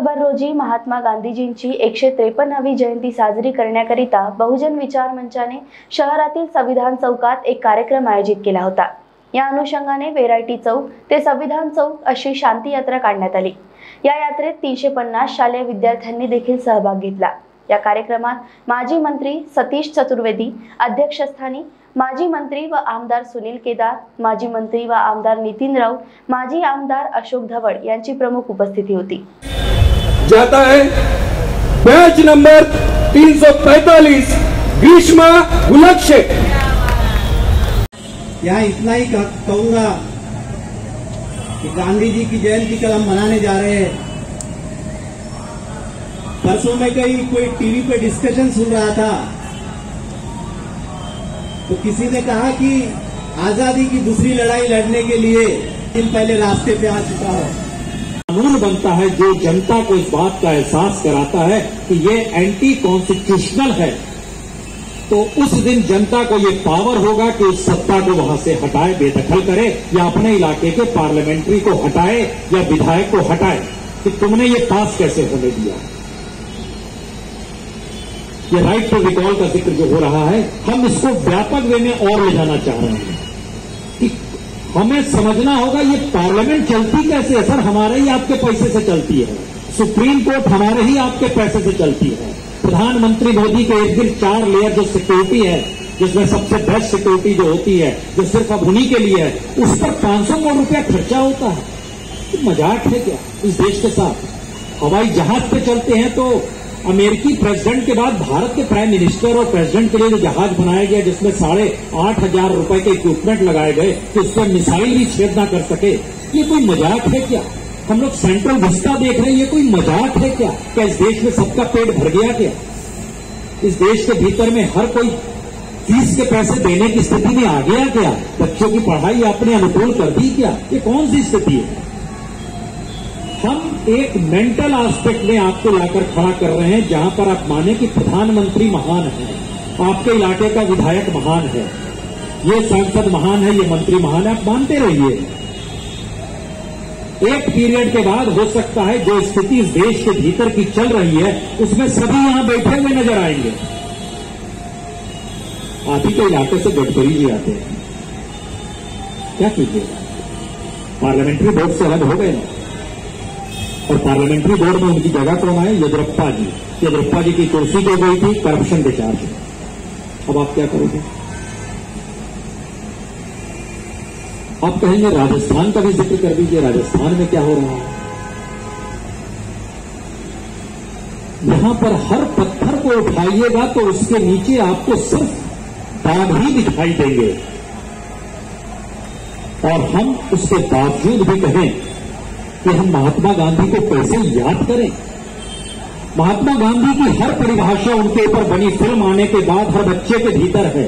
October रोजी महात्मा गांधीजींची 153वी जयंती साजरी करण्याकरिता बहुजन विचार मंचाने शहरातील संविधान चौकात एक कार्यक्रम आयोजित केला होता। या अनुषंगाने वेरायटी चौक ते संविधान चौक अशी शांती यात्रा काढण्यात आली। या यात्रेत 350 शालेय विद्यार्थ्यांनी देखील सहभाग घेतला। या कार्यक्रमात माजी मंत्री सतीश चतुर्वेदी अध्यक्षस्थानी, माजी मंत्री व आमदार सुनील केदार, माजी मंत्री व आमदार नीतिन राउे, माजी आमदार अशोक धवड़ी यांची प्रमुख उपस्थिति होती। जाता है बैच नंबर 345 भीषमा गुनाक्ष। यहाँ इतना ही कहूँगा कि गांधी जी की जयंती कल हम मनाने जा रहे हैं। परसों में कहीं कोई टीवी पे डिस्कशन सुन रहा था तो किसी ने कहा कि आजादी की दूसरी लड़ाई लड़ने के लिए इन पहले रास्ते पे आ चुका है। कानून बनता है जो जनता को इस बात का एहसास कराता है कि ये एंटी कॉन्स्टिट्यूशनल है, तो उस दिन जनता को ये पावर होगा कि उस सत्ता को वहां से हटाए, बेदखल करे या अपने इलाके के पार्लियामेंट्री को हटाए या विधायक को हटाए कि तुमने ये पास कैसे होने दिया। ये राइट टू रिकॉल का जिक्र जो हो रहा है, हम इसको व्यापक वे में और ले जाना चाह रहे हैं कि हमें समझना होगा ये पार्लियामेंट चलती कैसे है। सर, हमारे ही आपके पैसे से चलती है, सुप्रीम कोर्ट हमारे ही आपके पैसे से चलती है। प्रधानमंत्री मोदी के एक दिन 4 लेयर जो सिक्योरिटी है, जिसमें सबसे बेस्ट सिक्योरिटी जो होती है, जो सिर्फ अब उन्हीं के लिए है, उस पर 500 करोड़ रुपया खर्चा होता है। तो मजाक है क्या इस देश के साथ? हवाई जहाज पे चलते हैं तो अमेरिकी प्रेसिडेंट के बाद भारत के प्राइम मिनिस्टर और प्रेसिडेंट के लिए जो जहाज बनाया गया, जिसमें 8,500 रुपए के इक्विपमेंट लगाए गए कि उस पर मिसाइल भी छेद ना कर सके, ये कोई मजाक है क्या? हम लोग सेंट्रल विस्टा देख रहे हैं, ये कोई मजाक है क्या? क्या इस देश में सबका पेट भर गया क्या? इस देश के भीतर में हर कोई फीस के पैसे देने की स्थिति में आ गया क्या? बच्चों की पढ़ाई अपने अनुकूल कर दी क्या? ये कौन सी स्थिति है? हम एक मेंटल एस्पेक्ट में आपको लाकर खड़ा कर रहे हैं, जहां पर आप माने कि प्रधानमंत्री महान है, आपके इलाके का विधायक महान है, ये सांसद महान है, ये मंत्री महान है, आप मानते रहिए। एक पीरियड के बाद हो सकता है जो स्थिति इस देश के भीतर की चल रही है, उसमें सभी यहां बैठे हुए नजर आएंगे। आप ही के इलाके से गडकरी भी आते हैं, क्या कीजिएगा? पार्लियामेंट्री बोर्ड से अलग हो गए ना, और पार्लियामेंट्री बोर्ड में उनकी जगह कौन आए? यदुरप्पा जी की कुर्सी दे गई थी करप्शन के चार्ज। अब आप क्या करोगे? आप कहेंगे राजस्थान का भी जिक्र कर दीजिए, राजस्थान में क्या हो रहा है। यहां पर हर पत्थर को उठाइएगा तो उसके नीचे आपको सिर्फ दाग ही दिखाई देंगे, और हम उसके बावजूद भी कहें कि हम महात्मा गांधी को कैसे याद करें। महात्मा गांधी की हर परिभाषा उनके ऊपर बनी फिल्म आने के बाद हर बच्चे के भीतर है।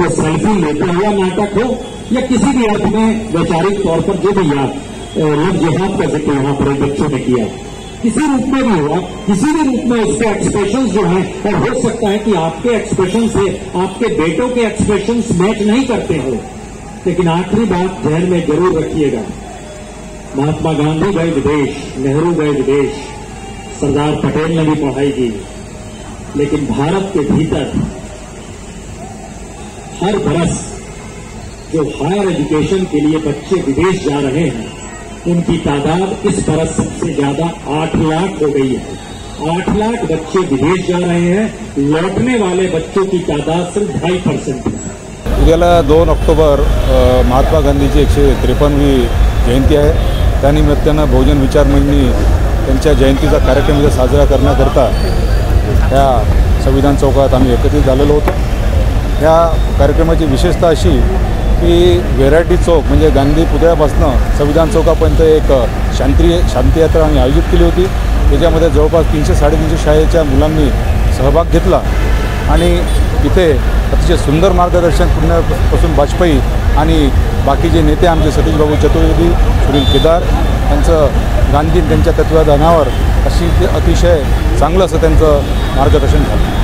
तो सेल्फी लेते हुआ नाटक हो या किसी भी अर्थ में वैचारिक तौर पर जो भी लव जिहाद का जिक्र यहां पर बच्चों ने किया, किसी रूप में भी हुआ, किसी भी रूप में उसके एक्सप्रेशन जो हैं, और हो सकता है कि आपके एक्सप्रेशन से आपके बेटों के एक्सप्रेशन मैच नहीं करते हो, लेकिन आखिरी बात ध्यान में जरूर रखिएगा। महात्मा गांधी गए विदेश, नेहरू गए विदेश, सरदार पटेल ने भी पढ़ाई की, लेकिन भारत के भीतर हर बरस जो हायर एजुकेशन के लिए बच्चे विदेश जा रहे हैं, उनकी तादाद इस बरस सबसे ज्यादा 8 लाख हो गई है। 8 लाख बच्चे विदेश जा रहे हैं, लौटने वाले बच्चों की तादाद सिर्फ 2.5% है। उद्याला 2 ऑक्टोबर महात्मा गांधीची 153वी जयंती है। त्यानिमित्तानं बहुजन विचार मंचनी त्यांच्या जयंतीचा कार्यक्रम जो साजरा करण्याकरता ह्या संविधान चौकात आम्ही एकत्रित झालेलो होतो। ह्या कार्यक्रमाची विशेषता अशी की व्हेरायटी चौक म्हणजे गांधी पुतळ्यापासून संविधान चौकापर्यंत एक शांतीयात्रा आम्ही आयोजित केली होती। त्याच्यामध्ये जवळपास 300-350 शाळेच्या मुलांनी सहभाग घेतला आणि इथे अतिशय सुंदर मार्गदर्शन पुण्यापासून वाजपेयी आणि बाकीचे नेते आमचे सतीश बाबू चतुर्वेदी, सुनील केदार यांचं गांधी त्यांच्या तत्त्वाधानावर अशी अतिशय चांगलं असं त्यांचं मार्गदर्शन झालं।